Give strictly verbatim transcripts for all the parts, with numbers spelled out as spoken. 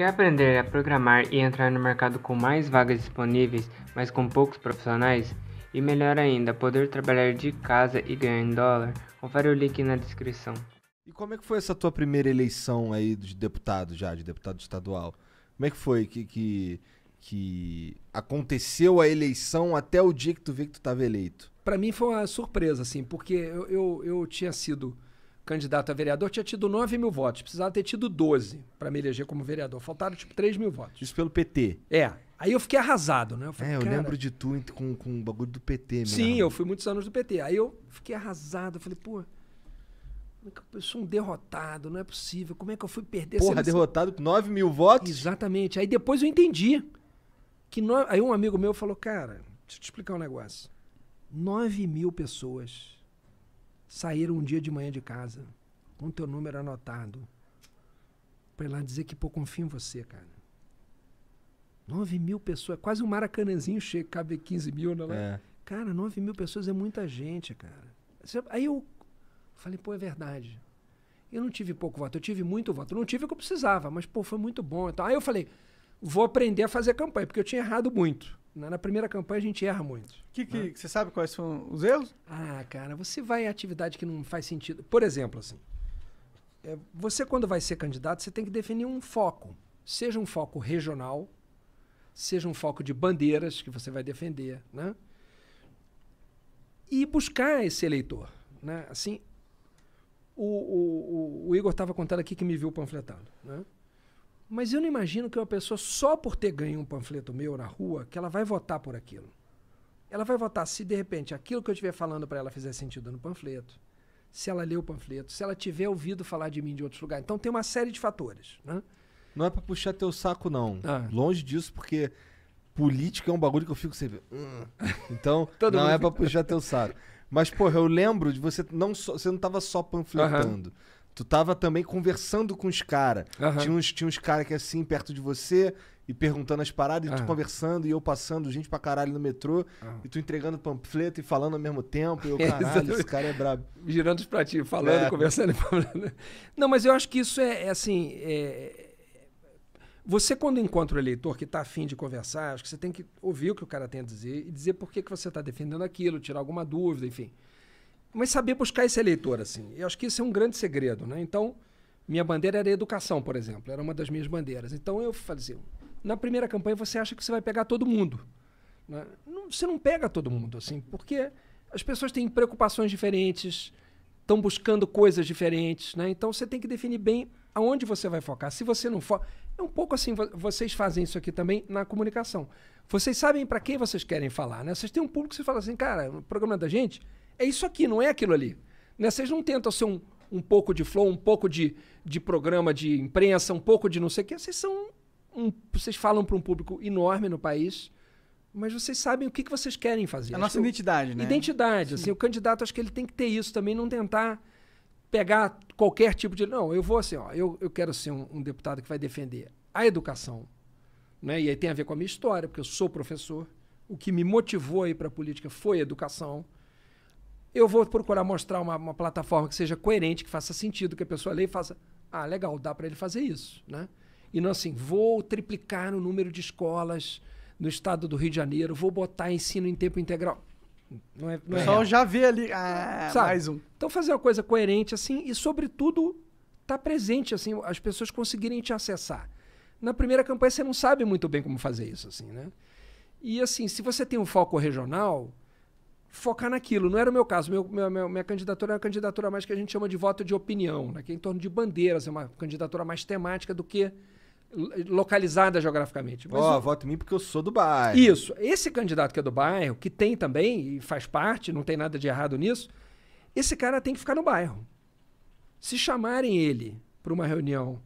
Quer aprender a programar e entrar no mercado com mais vagas disponíveis, mas com poucos profissionais? E melhor ainda, poder trabalhar de casa e ganhar em dólar? Confere o link na descrição. E como é que foi essa tua primeira eleição aí de deputado já, de deputado estadual? Como é que foi que, que, que aconteceu a eleição até o dia que tu vê que tu estava eleito? Para mim foi uma surpresa, assim, porque eu, eu, eu tinha sido... candidato a vereador, tinha tido nove mil votos. Precisava ter tido doze para me eleger como vereador. Faltaram, tipo, três mil votos. Isso pelo P T? É. Aí eu fiquei arrasado, né? Eu falei, é, eu cara... lembro de tu com, com o bagulho do P T mesmo. Sim, eu fui muitos anos do P T. Aí eu fiquei arrasado. Eu falei, pô, eu sou um derrotado, não é possível. Como é que eu fui perder essa Porra, derrotado com nove mil votos? Exatamente. Aí depois eu entendi. Que no... Aí um amigo meu falou, cara, deixa eu te explicar um negócio. nove mil pessoas... saíram um dia de manhã de casa, com teu número anotado, pra ir lá dizer que, pô, confio em você, cara. nove mil pessoas, quase um maracanãzinho cheio, cabe quinze mil, né? É. Cara, nove mil pessoas é muita gente, cara. Aí eu falei, pô, é verdade. Eu não tive pouco voto, eu tive muito voto. Eu não tive o que eu precisava, mas, pô, foi muito bom. Então, aí eu falei, vou aprender a fazer campanha, porque eu tinha errado muito. Na primeira campanha a gente erra muito. Que, que, né? Você sabe quais são os erros? Ah, cara, você vai em atividade que não faz sentido. Por exemplo, assim, é, você quando vai ser candidato, você tem que definir um foco. Seja um foco regional, seja um foco de bandeiras que você vai defender, né? E buscar esse eleitor, né? Assim, o, o, o, o Igor estava contando aqui que me viu panfletando, né? Mas eu não imagino que uma pessoa, só por ter ganho um panfleto meu na rua, que ela vai votar por aquilo. Ela vai votar se, de repente, aquilo que eu estiver falando para ela fizer sentido no panfleto, se ela ler o panfleto, se ela tiver ouvido falar de mim de outros lugares. Então tem uma série de fatores, né? Não é para puxar teu saco, não. Ah. Longe disso, porque política é um bagulho que eu fico sempre... Hum. Então, não é para puxar teu saco. Mas, porra, eu lembro de você... Não so... Você não estava só panfletando. Aham. Tu tava também conversando com os caras. Uhum. Tinha uns, tinha uns caras que assim, perto de você, e perguntando as paradas, e tu uhum. conversando, e eu passando gente pra caralho no metrô, uhum. e tu entregando panfleto e falando ao mesmo tempo, e eu, caralho, esse cara é brabo. Girando os pratinhos, falando, é. conversando e falando. Não, mas eu acho que isso é, é assim... É... Você, quando encontra o eleitor que tá afim de conversar, acho que você tem que ouvir o que o cara tem a dizer, e dizer por que, que você tá defendendo aquilo, tirar alguma dúvida, enfim... Mas saber buscar esse eleitor, assim. Eu acho que isso é um grande segredo, né? Então, minha bandeira era a educação, por exemplo. Era uma das minhas bandeiras. Então, eu fazia... Na primeira campanha, você acha que você vai pegar todo mundo, né? Não, você não pega todo mundo, assim, porque as pessoas têm preocupações diferentes, estão buscando coisas diferentes, né? Então, você tem que definir bem aonde você vai focar. Se você não foca... É um pouco assim, vocês fazem isso aqui também na comunicação. Vocês sabem para quem vocês querem falar, né? Vocês têm um público que você fala assim, cara, o programa da gente... É isso aqui, não é aquilo ali. Né? Vocês não tentam ser um, um pouco de flow, um pouco de, de programa de imprensa, um pouco de não sei o quê. Vocês são um, vocês falam para um público enorme no país, mas vocês sabem o que, que vocês querem fazer. A nossa eu, identidade, né? Identidade. Assim, o candidato, acho que ele tem que ter isso também, não tentar pegar qualquer tipo de... Não, eu vou assim, ó, eu, eu quero ser um, um deputado que vai defender a educação, né? E aí tem a ver com a minha história, porque eu sou professor. O que me motivou a ir para a política foi a educação. Eu vou procurar mostrar uma, uma plataforma que seja coerente, que faça sentido, que a pessoa leia e faça... Ah, legal, dá para ele fazer isso, né? E não assim, vou triplicar o número de escolas no estado do Rio de Janeiro, vou botar ensino em tempo integral. Não é, não é só já vê ali, ah, mais um. Então fazer uma coisa coerente assim e, sobretudo, tá presente, assim, as pessoas conseguirem te acessar. Na primeira campanha você não sabe muito bem como fazer isso, assim, né? E assim, se você tem um foco regional... focar naquilo. Não era o meu caso. Meu, meu, minha candidatura era uma candidatura mais que a gente chama de voto de opinião, né? Que é em torno de bandeiras, é uma candidatura mais temática do que localizada geograficamente. Ó, oh, eu... voto em mim porque eu sou do bairro. Isso. Esse candidato que é do bairro, que tem também e faz parte, não tem nada de errado nisso, esse cara tem que ficar no bairro. Se chamarem ele para uma reunião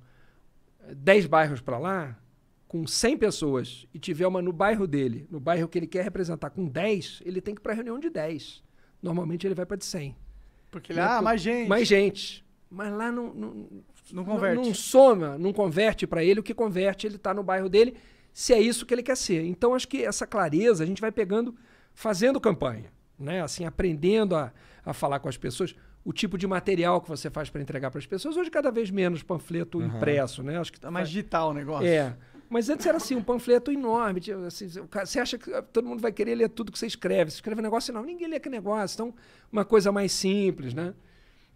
dez bairros para lá, com cem pessoas e tiver uma no bairro dele, no bairro que ele quer representar com dez, ele tem que ir para a reunião de dez. Normalmente ele vai para de cem. Porque ele, ah, mais gente. Mais gente. Mas lá não... Não, não converte. Não, não soma, não converte para ele. O que converte, ele está no bairro dele, se é isso que ele quer ser. Então, acho que essa clareza a gente vai pegando, fazendo campanha, né? Assim, aprendendo a, a falar com as pessoas. o tipo de material que você faz para entregar para as pessoas. Hoje, cada vez menos panfleto uhum. impresso, né? Acho que tá mais faz... digital o negócio. É. Mas antes era assim, um panfleto enorme. Assim, você acha que todo mundo vai querer ler tudo que você escreve. Você escreve um negócio enorme, ninguém lê aquele negócio. Então, uma coisa mais simples, né?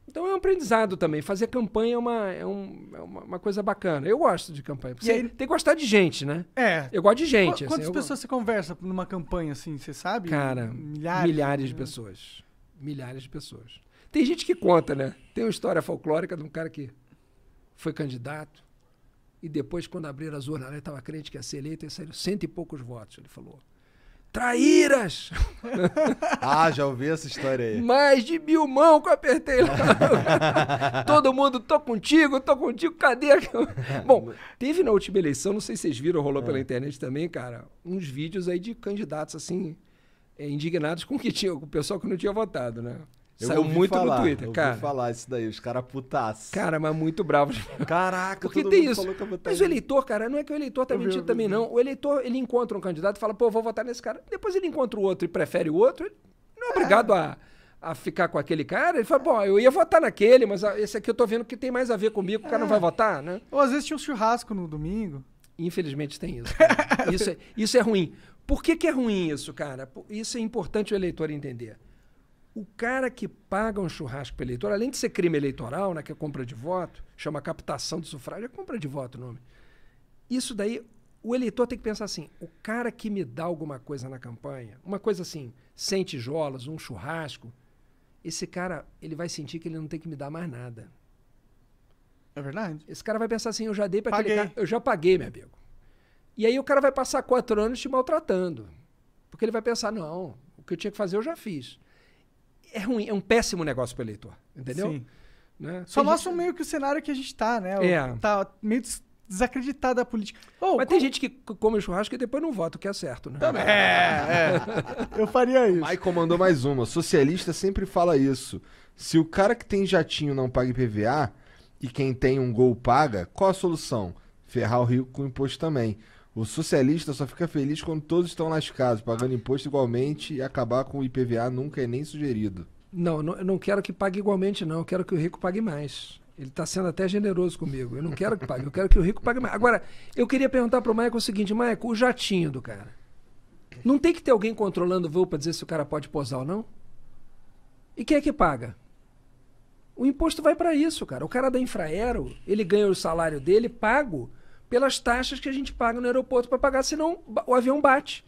Então é um aprendizado também. Fazer campanha é uma, é um, é uma, uma coisa bacana. Eu gosto de campanha. Você aí, tem que gostar de gente, né? É. Eu gosto de gente. Qu quantas assim, pessoas você conversa numa campanha assim, você sabe? Cara, milhares, milhares de né? pessoas. Milhares de pessoas. Tem gente que conta, né? Tem uma história folclórica de um cara que foi candidato e depois, quando abriram as urnas, ele estava crente que ia ser eleito e saíram cento e poucos votos. Ele falou... Traíras! Ah, já ouvi essa história aí. Mais de mil mãos que eu apertei lá. Todo mundo, tô contigo, tô contigo, cadê? Bom, teve na última eleição, não sei se vocês viram, rolou é. pela internet também, cara, uns vídeos aí de candidatos, assim, indignados com o que tinha, com o pessoal que não tinha votado, né? Eu Saiu muito falar, no Twitter, eu cara. Eu ouvi falar isso daí, os caras putaços. Cara, mas muito bravo. Caraca, porque todo tem mundo isso. Falou que eu votei. Mas o eleitor, cara, não é que o eleitor tá eu mentindo vi, também, vi. não. O eleitor, ele encontra um candidato e fala, pô, vou votar nesse cara. Depois ele encontra o outro e prefere o outro. Ele não é obrigado é. a, a ficar com aquele cara. Ele fala, bom, eu ia votar naquele, mas esse aqui eu tô vendo que tem mais a ver comigo, o cara é. não vai votar, né? Ou às vezes tinha um churrasco no domingo. Infelizmente tem isso. isso, é, isso é ruim. Por que que é ruim isso, cara? Isso é importante o eleitor entender. O cara que paga um churrasco para eleitor, além de ser crime eleitoral, né, que é compra de voto, chama captação de sufrágio, é compra de voto o nome. Isso daí, o eleitor tem que pensar assim, o cara que me dá alguma coisa na campanha, uma coisa assim, cem tijolos, um churrasco, esse cara, ele vai sentir que ele não tem que me dar mais nada. É verdade. Esse cara vai pensar assim, eu já dei para aquele cara, eu já paguei, meu amigo. E aí o cara vai passar quatro anos te maltratando, porque ele vai pensar, não, o que eu tinha que fazer eu já fiz. É ruim, é um péssimo negócio para o eleitor, entendeu? Sim. Né? Só tem mostra gente... meio que o cenário que a gente está, né? É. Tá meio desacreditado da política. Oh, mas como... tem gente que come churrasco e depois não vota, o que é certo, né? Também. É, é. Eu faria isso. Aí comandou mais uma. Socialista sempre fala isso. Se o cara que tem jatinho não paga I P V A e quem tem um gol paga, qual a solução? Ferrar o rico com imposto também. O socialista só fica feliz quando todos estão lascados, pagando imposto igualmente, e acabar com o I P V A nunca é nem sugerido. Não, não eu não quero que pague igualmente, não. Eu quero que o rico pague mais. Ele está sendo até generoso comigo. Eu não quero que pague, eu quero que o rico pague mais. Agora, eu queria perguntar para o Maicon o seguinte, Maicon, o jatinho do cara. Não tem que ter alguém controlando o voo para dizer se o cara pode posar ou não? E quem é que paga? O imposto vai para isso, cara. O cara da Infraero, ele ganha o salário dele pago pelas taxas que a gente paga no aeroporto para pagar, senão o avião bate.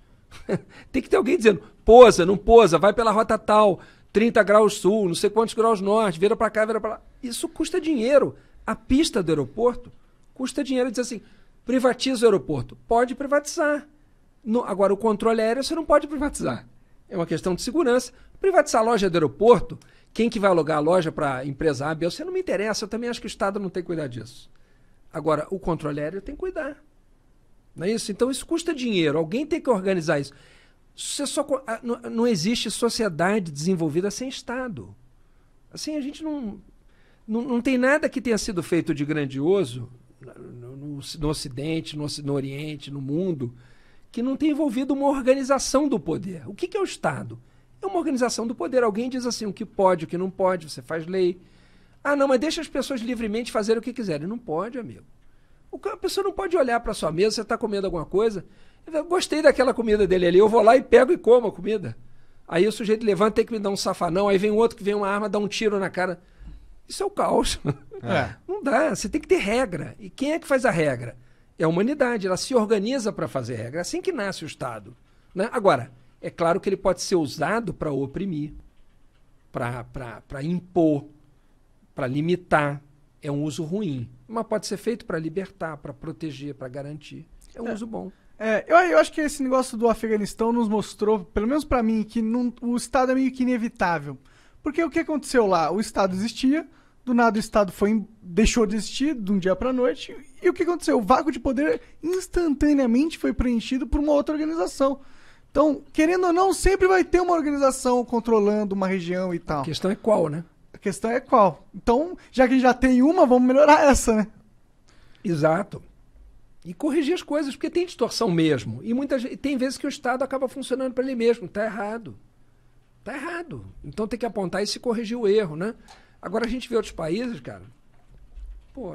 Tem que ter alguém dizendo, pousa, não pousa, vai pela rota tal, trinta graus sul, não sei quantos graus norte, vira para cá, vira para lá. Isso custa dinheiro. A pista do aeroporto custa dinheiro. Diz assim, privatiza o aeroporto. Pode privatizar. No, agora, o controle aéreo você não pode privatizar. É uma questão de segurança. Privatizar a loja do aeroporto, quem que vai alugar a loja para empresa A, B, você não me interessa, eu também acho que o Estado não tem que cuidar disso. Agora, o controle aéreo tem que cuidar. Não é isso? Então, isso custa dinheiro. Alguém tem que organizar isso. Você só, não, não existe sociedade desenvolvida sem Estado. Assim, a gente não, não... Não tem nada que tenha sido feito de grandioso no, no, no Ocidente, no, no Oriente, no mundo, que não tenha envolvido uma organização do poder. O que, que é o Estado? É uma organização do poder. Alguém diz assim, o que pode, o que não pode, você faz lei... Ah, não, mas deixa as pessoas livremente fazerem o que quiserem. Não pode, amigo. O cara, a pessoa não pode olhar para sua mesa, você está comendo alguma coisa. Eu gostei daquela comida dele ali, eu vou lá e pego e como a comida. Aí o sujeito levanta, tem que me dar um safanão, aí vem outro que vem uma arma, dá um tiro na cara. Isso é o caos. É. Não dá, você tem que ter regra. E quem é que faz a regra? É a humanidade, ela se organiza para fazer regra. É assim que nasce o Estado. Né? Agora, é claro que ele pode ser usado para oprimir, para impor, para limitar, é um uso ruim. Mas pode ser feito para libertar, para proteger, para garantir. É um é, uso bom. É, eu, eu acho que esse negócio do Afeganistão nos mostrou, pelo menos para mim, que não, o Estado é meio que inevitável. Porque o que aconteceu lá? O Estado existia, do nada o Estado foi, deixou de existir de um dia para a noite. E o que aconteceu? O vácuo de poder instantaneamente foi preenchido por uma outra organização. Então, querendo ou não, sempre vai ter uma organização controlando uma região e tal. A questão é qual, né? A questão é qual. Então, já que a gente já tem uma, vamos melhorar essa, né? Exato. E corrigir as coisas, porque tem distorção mesmo. E muita gente, tem vezes que o Estado acaba funcionando para ele mesmo. Está errado. Está errado. Então tem que apontar e se corrigir o erro, né? Agora a gente vê outros países, cara, pô,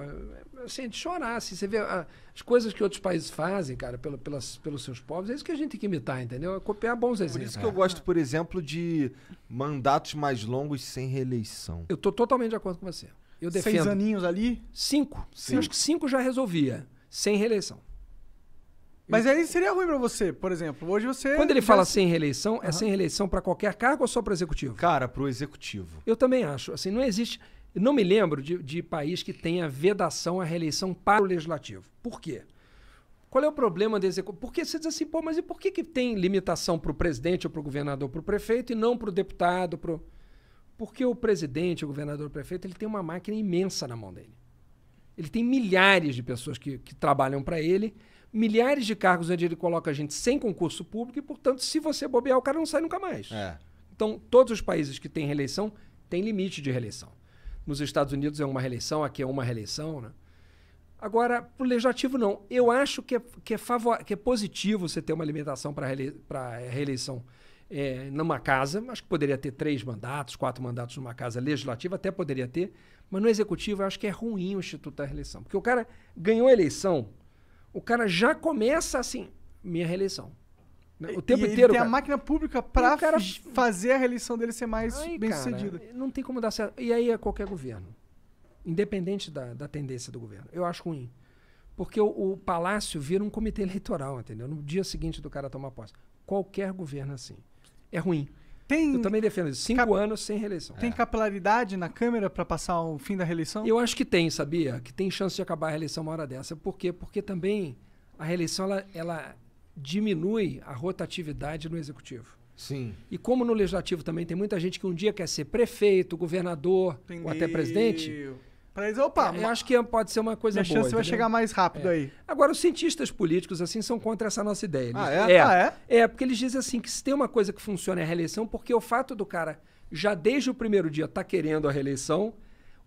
assim, é de chorar, assim, você vê a, as coisas que outros países fazem, cara, pelo, pelas, pelos seus povos, é isso que a gente tem que imitar, entendeu? É copiar bons exemplos. Por isso que eu gosto, por exemplo, de mandatos mais longos sem reeleição. Eu tô totalmente de acordo com você. Eu defendo. Seis aninhos ali? Cinco. Sim. Eu acho que cinco já resolvia, sem reeleição. Mas aí seria ruim pra você, por exemplo. Hoje você... Quando ele já... fala sem reeleição, uhum. é sem reeleição pra qualquer cargo ou só pro executivo? Cara, pro executivo. Eu também acho. Assim, não existe... Não me lembro de, de país que tenha vedação à reeleição para o legislativo. Por quê? Qual é o problema do executivo? Porque você diz assim, pô, mas e por que, que tem limitação pro presidente ou pro governador ou pro prefeito e não pro deputado? Pro... Porque o presidente, o governador, o prefeito, ele tem uma máquina imensa na mão dele. Ele tem milhares de pessoas que, que trabalham para ele... Milhares de cargos onde ele coloca a gente sem concurso público e, portanto, se você bobear, o cara não sai nunca mais. É. Então, todos os países que têm reeleição têm limite de reeleição. Nos Estados Unidos é uma reeleição, aqui é uma reeleição. Né? Agora, pro legislativo, não. Eu acho que é, que é, favor... que é positivo você ter uma limitação para reele... reeleição é, numa casa. Acho que poderia ter três mandatos, quatro mandatos numa casa legislativa, até poderia ter. Mas no executivo, eu acho que é ruim o instituto da reeleição. Porque o cara ganhou a eleição... O cara já começa assim, minha reeleição. O tempo e inteiro. Ele tem cara, a máquina pública para cara... fazer a reeleição dele ser mais Ai, bem cara, sucedida. Não tem como dar certo. E aí é qualquer governo. Independente da, da tendência do governo. Eu acho ruim. Porque o, o palácio vira um comitê eleitoral, entendeu? No dia seguinte do cara tomar posse. Qualquer governo assim. É ruim. Tem... Eu também defendo isso. Cinco Cap... anos sem reeleição. Tem é. capilaridade na Câmara para passar o fim da reeleição? Eu acho que tem, sabia? Que tem chance de acabar a reeleição uma hora dessa. Por quê? Porque também a reeleição ela, ela diminui a rotatividade no Executivo. Sim. E como no Legislativo também tem muita gente que um dia quer ser prefeito, governador, Entendi. ou até presidente... Para eles, opa, eu acho que pode ser uma coisa boa. A chance vai chegar mais rápido é. aí. Agora, os cientistas políticos, assim, são contra essa nossa ideia. Eles, ah, é? É, ah, é? é, porque eles dizem assim que se tem uma coisa que funciona é a reeleição, porque o fato do cara, já desde o primeiro dia, tá querendo a reeleição,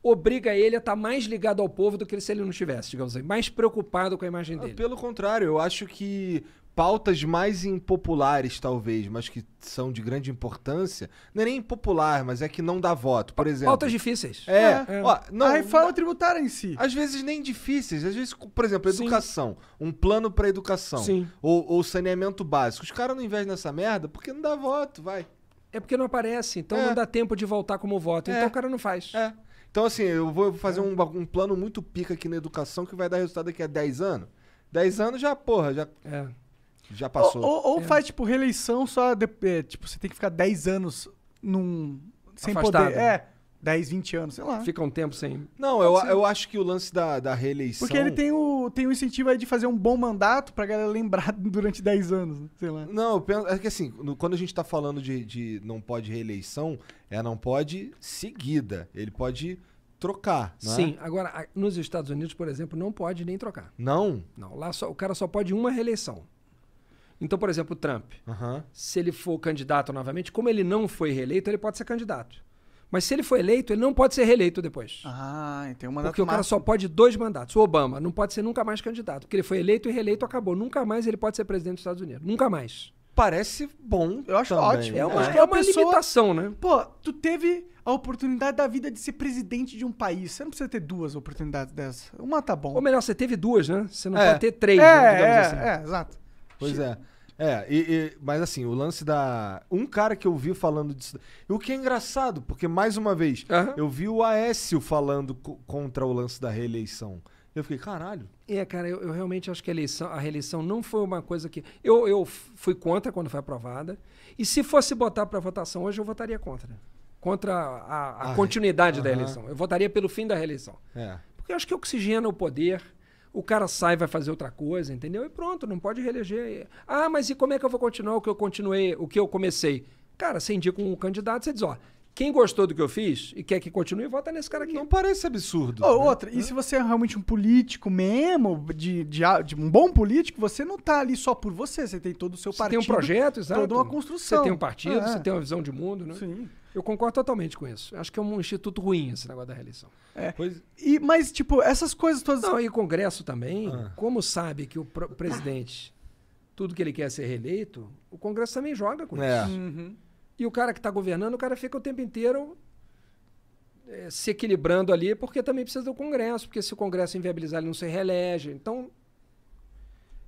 obriga ele a estar tá mais ligado ao povo do que se ele não estivesse, digamos assim, mais preocupado com a imagem dele. Ah, pelo contrário, eu acho que pautas mais impopulares, talvez, mas que são de grande importância, não é nem impopular, mas é que não dá voto, por exemplo. Pautas difíceis. É. é. é. Ó, não, a reforma tributária em si. Às vezes nem difíceis, às vezes, por exemplo, educação, Sim. um plano para educação, Sim. Ou, ou saneamento básico. Os caras não investem nessa merda porque não dá voto, vai. É porque não aparece, então é. não dá tempo de voltar como voto, é. então o cara não faz. É. Então assim, eu vou fazer é. um, um plano muito pica aqui na educação que vai dar resultado daqui a dez anos. dez anos já, porra, já... É. Já passou. Ou, ou, ou é. faz, tipo, reeleição só... De, é, tipo, você tem que ficar dez anos num... Sem Afastado. poder. É, dez, vinte anos, sei lá. Fica um tempo sem... Não, eu, eu acho que o lance da, da reeleição... Porque ele tem o, tem o incentivo aí de fazer um bom mandato pra galera lembrar durante dez anos, sei lá. Não, eu penso, é que assim, no, quando a gente tá falando de, de não pode reeleição, é não pode seguida. Ele pode trocar, né? Sim, agora, nos Estados Unidos, por exemplo, não pode nem trocar. Não? Não, lá só, o cara só pode uma reeleição. Então, por exemplo, o Trump, uhum. se ele for candidato novamente, como ele não foi reeleito, ele pode ser candidato. Mas se ele for eleito, ele não pode ser reeleito depois. Ah, então um mandato Porque máximo. o cara só pode dois mandatos. O Obama não pode ser nunca mais candidato, porque ele foi eleito e reeleito, acabou. Nunca mais ele pode ser presidente dos Estados Unidos. Nunca mais. Parece bom. Eu acho também. ótimo. É uma, é. É uma pessoa, limitação, né? Pô, tu teve a oportunidade da vida de ser presidente de um país. Você não precisa ter duas oportunidades dessas. Uma tá bom. Ou melhor, você teve duas, né? Você não é. pode ter três, é, né, digamos é, assim. É, é, exato. Pois é. É, e, e, mas assim, o lance da... Um cara que eu vi falando disso... O que é engraçado, porque mais uma vez, uhum. eu vi o Aécio falando co contra o lance da reeleição. Eu fiquei, caralho. É, cara, eu, eu realmente acho que a, eleição, a reeleição não foi uma coisa que... Eu, eu fui contra quando foi aprovada. E se fosse botar para votação hoje, eu votaria contra. Contra a, a ah, continuidade uhum. da eleição. Eu votaria pelo fim da reeleição. É. Porque eu acho que oxigena o poder... O cara sai, vai fazer outra coisa, entendeu? E pronto, não pode reeleger. Ah, mas e como é que eu vou continuar o que eu continuei, o que eu comecei? Cara, você indica um candidato, você diz, ó, quem gostou do que eu fiz e quer que continue, vota nesse cara aqui. Não parece absurdo. Oh, né? Outra, e se você é realmente um político mesmo, de, de, de um bom político, você não tá ali só por você, você tem todo o seu partido. Você tem um projeto, exato. Toda uma construção. Você tem um partido, ah, é. você tem uma visão de mundo, né? Sim. Eu concordo totalmente com isso. Acho que é um instituto ruim esse negócio da reeleição. É. Pois... E, mas, tipo, essas coisas todas... Não, e o Congresso também, ah. como sabe que o presidente, tudo que ele quer é ser reeleito, o Congresso também joga com é. isso. Uhum. E o cara que está governando, o cara fica o tempo inteiro é, se equilibrando ali, porque também precisa do Congresso, porque se o Congresso inviabilizar, ele não se reelege. Então,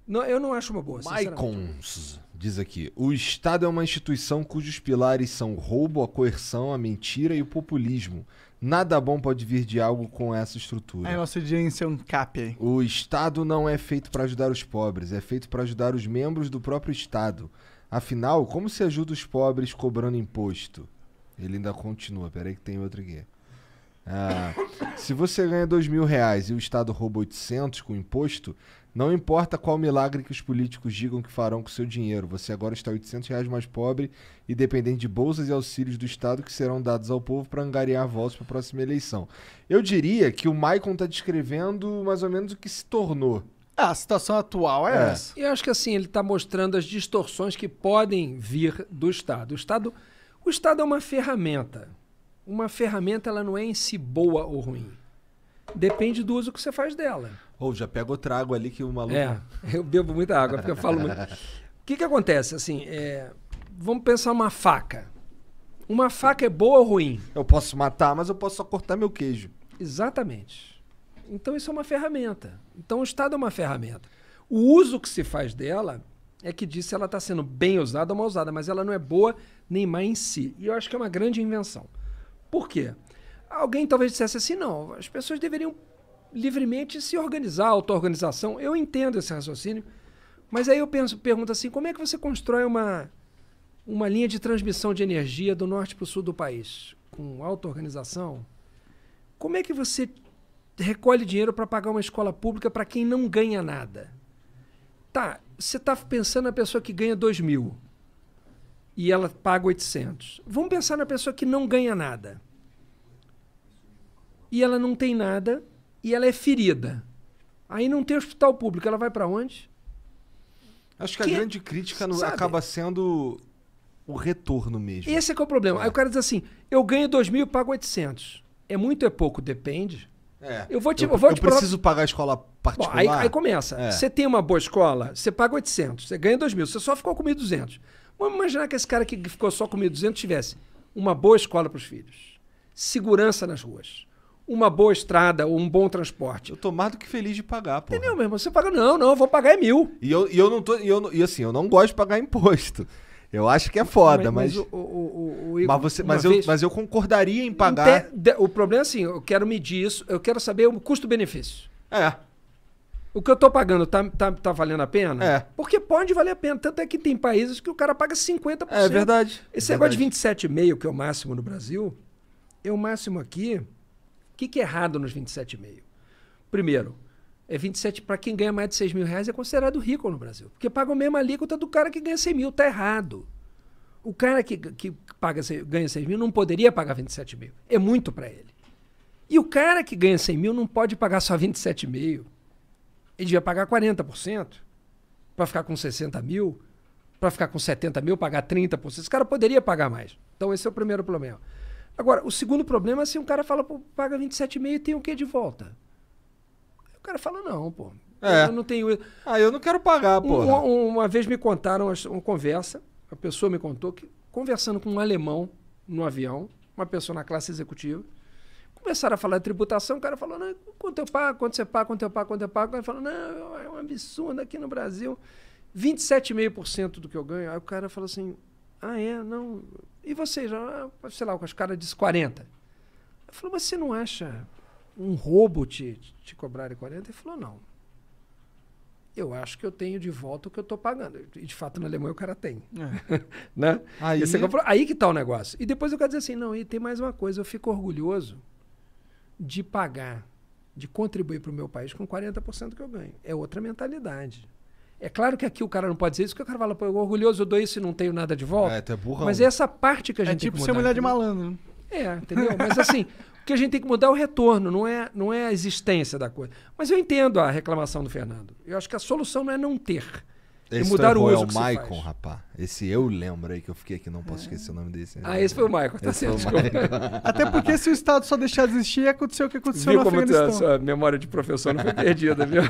não, eu não acho uma boa, Maicons diz aqui, o Estado é uma instituição cujos pilares são o roubo, a coerção, a mentira e o populismo. Nada bom pode vir de algo com essa estrutura. É a nossa audiência é um cap aí. O Estado não é feito para ajudar os pobres, é feito para ajudar os membros do próprio Estado. Afinal, como se ajuda os pobres cobrando imposto? Ele ainda continua, peraí que tem outro aqui. Ah, se você ganha dois mil reais e o Estado rouba oitocentos com imposto, não importa qual milagre que os políticos digam que farão com seu dinheiro, você agora está oitocentos reais mais pobre e dependente de bolsas e auxílios do Estado que serão dados ao povo para angariar votos para a próxima eleição. Eu diria que o Maicon está descrevendo mais ou menos o que se tornou. Ah, a situação atual é, é. essa. E eu acho que assim, ele está mostrando as distorções que podem vir do Estado. O Estado, o Estado é uma ferramenta. Uma ferramenta, ela não é em si boa ou ruim. Depende do uso que você faz dela. Ou oh, já pega outra água ali que o maluco... É, eu bebo muita água, porque eu falo muito. O que que acontece? Assim, é... vamos pensar uma faca. Uma faca é boa ou ruim? Eu posso matar, mas eu posso só cortar meu queijo. Exatamente. Então isso é uma ferramenta. Então o Estado é uma ferramenta. O uso que se faz dela é que diz se ela está sendo bem usada ou mal usada, mas ela não é boa nem má em si. E eu acho que é uma grande invenção. Por quê? Alguém talvez dissesse assim, não, as pessoas deveriam livremente se organizar, auto-organização. Eu entendo esse raciocínio, mas aí eu penso, pergunto assim, como é que você constrói uma, uma linha de transmissão de energia do norte para o sul do país? Com auto-organização? Como é que você recolhe dinheiro para pagar uma escola pública para quem não ganha nada? Tá, você está pensando na pessoa que ganha dois mil e ela paga oitocentos. Vamos pensar na pessoa que não ganha nada. E ela não tem nada, e ela é ferida. Aí não tem hospital público, ela vai para onde? Acho que, que a grande crítica no, acaba sendo o retorno mesmo. Esse é que é o problema. É. Aí o cara diz assim, eu ganho dois mil e pago oitocentos. É muito ou é pouco? Depende. É. Eu, vou te, eu, eu, vou te eu preciso provar... pagar a escola particular? Bom, aí, aí começa. É. Você tem uma boa escola, você paga oitocentos, você ganha dois mil, você só ficou com mil e duzentos. Vamos imaginar que esse cara que ficou só com mil e duzentos tivesse uma boa escola para os filhos, segurança nas ruas, uma boa estrada ou um bom transporte. Eu tô mais do que feliz de pagar, pô. Entendeu, meu irmão? Você paga, não, não, eu vou pagar é mil. E eu, e eu não tô... E, eu, e assim, eu não gosto de pagar imposto. Eu acho que é foda, mas... Mas, mas, o, o, o, o, mas, você, mas, vez, eu, mas eu concordaria em pagar... Te, de, o problema é assim, eu quero medir isso, eu quero saber o custo-benefício. É. O que eu tô pagando tá, tá, tá valendo a pena? É. Porque pode valer a pena. Tanto é que tem países que o cara paga cinquenta por cento. É verdade. Esse negócio de vinte e sete vírgula cinco, que é o máximo no Brasil, é o máximo aqui... O que, que é errado nos vinte e sete vírgula cinco? Primeiro, é vinte e sete para quem ganha mais de seis mil reais é considerado rico no Brasil. Porque paga a mesma alíquota do cara que ganha cem mil. Está errado. O cara que, que paga, ganha seis mil não poderia pagar vinte e sete mil. É muito para ele. E o cara que ganha cem mil não pode pagar só vinte e sete vírgula cinco. Ele devia pagar quarenta por cento para ficar com sessenta mil, para ficar com setenta mil, pagar trinta por cento. Esse cara poderia pagar mais. Então esse é o primeiro problema. Agora, o segundo problema é se um cara fala, pô, paga vinte e sete vírgula cinco e tem o quê de volta? O cara fala, não, pô. É. Eu não tenho... Ah, eu não quero pagar, um, pô. Uma, uma vez me contaram uma conversa, a pessoa me contou que, conversando com um alemão no avião, uma pessoa na classe executiva, começaram a falar de tributação, o cara falou, não, quanto eu pago, quanto você paga, quanto eu pago, quanto eu pago. O cara falou, não, é um absurdo aqui no Brasil. vinte e sete vírgula cinco por cento do que eu ganho. Aí o cara falou assim, ah, é, não... E você, já, sei lá, os caras dizem quarenta. Eu falei, mas você não acha um roubo te, te, te cobrarem quarenta? Ele falou, não. Eu acho que eu tenho de volta o que eu estou pagando. E, de fato, na Alemanha o cara tem. É. Né? Aí... Você comprou, aí que está o negócio. E depois eu quero dizer assim, não, e tem mais uma coisa, eu fico orgulhoso de pagar, de contribuir para o meu país com quarenta por cento que eu ganho. É outra mentalidade. É claro que aqui o cara não pode dizer isso, porque o cara fala, pô, eu orgulhoso, eu dou isso e não tenho nada de volta. É, tu é burrão. Mas é essa parte que a gente é tipo tem que mudar. É tipo ser mulher de malandro. É, entendeu? Mas assim, o que a gente tem que mudar é o retorno, não é, não é a existência da coisa. Mas eu entendo a reclamação do Fernando. Eu acho que a solução não é não ter. Esse e mudar o uso é o que Maicon, faz. Rapá. Esse eu lembro aí que eu fiquei aqui, não posso é. esquecer o nome desse. Né? Ah, esse foi o Maicon, tá certo. Até porque se o Estado só deixar de existir, ia acontecer o que aconteceu viu no Afeganistão. Viu como a sua memória de professor não foi perdida, viu?